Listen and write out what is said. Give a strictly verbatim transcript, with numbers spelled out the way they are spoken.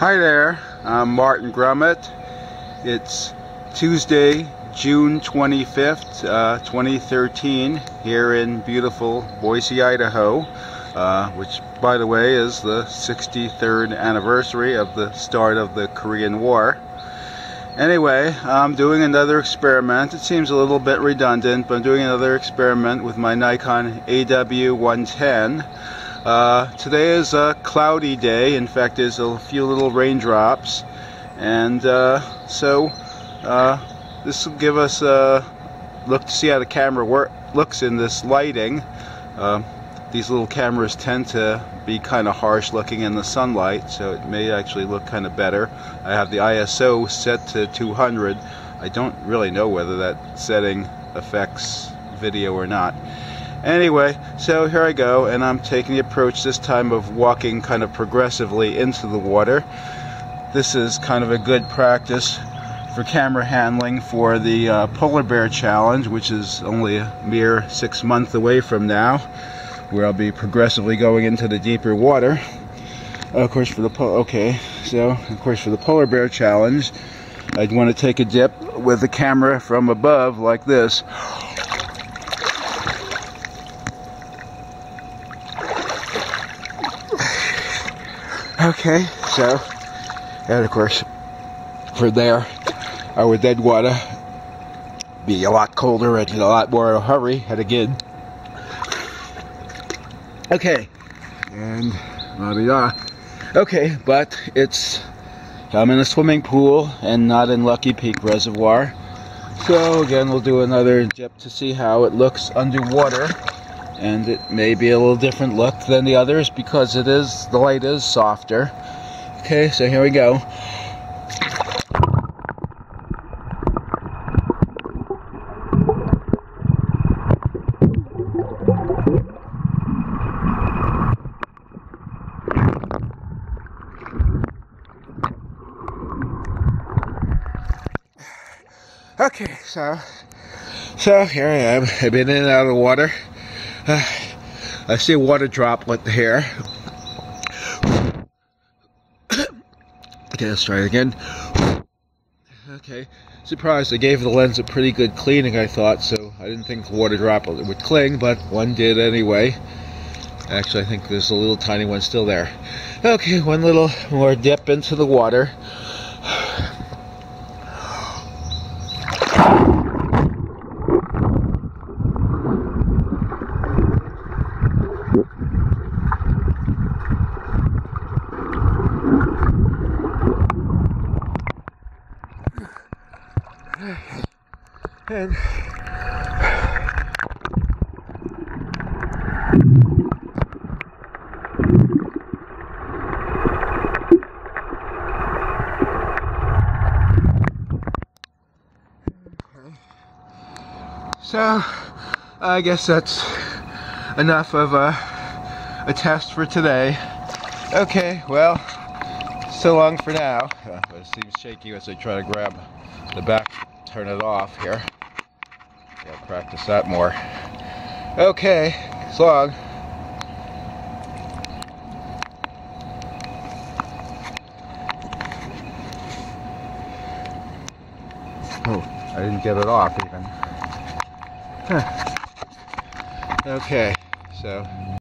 Hi there, I'm Martin Grumet. It's Tuesday, June twenty-fifth, uh, twenty thirteen, here in beautiful Boise, Idaho, uh, which, by the way, is the sixty-third anniversary of the start of the Korean War. Anyway, I'm doing another experiment. It seems a little bit redundant, but I'm doing another experiment with my Nikon A W one ten. Uh, today is a cloudy day. In fact, there's a few little raindrops, and uh, so uh, this will give us a look to see how the camera work, looks in this lighting. Uh, these little cameras tend to be kind of harsh looking in the sunlight, so it may actually look kind of better. I have the I S O set to two hundred. I don't really know whether that setting affects video or not. Anyway, so here I go, and I'm taking the approach this time of walking kind of progressively into the water. This is kind of a good practice for camera handling for the uh, polar bear challenge, which is only a mere six months away from now, where I'll be progressively going into the deeper water. Of course, for the po okay, so of course for the polar bear challenge, I'd want to take a dip with the camera from above like this. Okay, so, and of course, for there, our dead water be a lot colder and a lot more in a hurry, and again. Okay, and blah, blah, blah. Okay, but it's, I'm in a swimming pool and not in Lucky Peak Reservoir. So again, we'll do another dip to see how it looks underwater. And it may be a little different look than the others because it is, the light is softer. Okay, so here we go. Okay, so, so here I am. I've been in and out of the water. Uh, I see a water droplet here. Okay, let's try it again. Okay, surprised. I gave the lens a pretty good cleaning, I thought, so I didn't think the water droplet would cling, but one did anyway. Actually, I think there's a little tiny one still there. Okay, one little more dip into the water. And so I guess that's enough of a, a test for today. Okay, well, so long for now. Uh, it seems shaky as I try to grab the back, turn it off here. Gotta practice that more. Okay, so long. Oh, I didn't get it off even. Huh. Okay, so.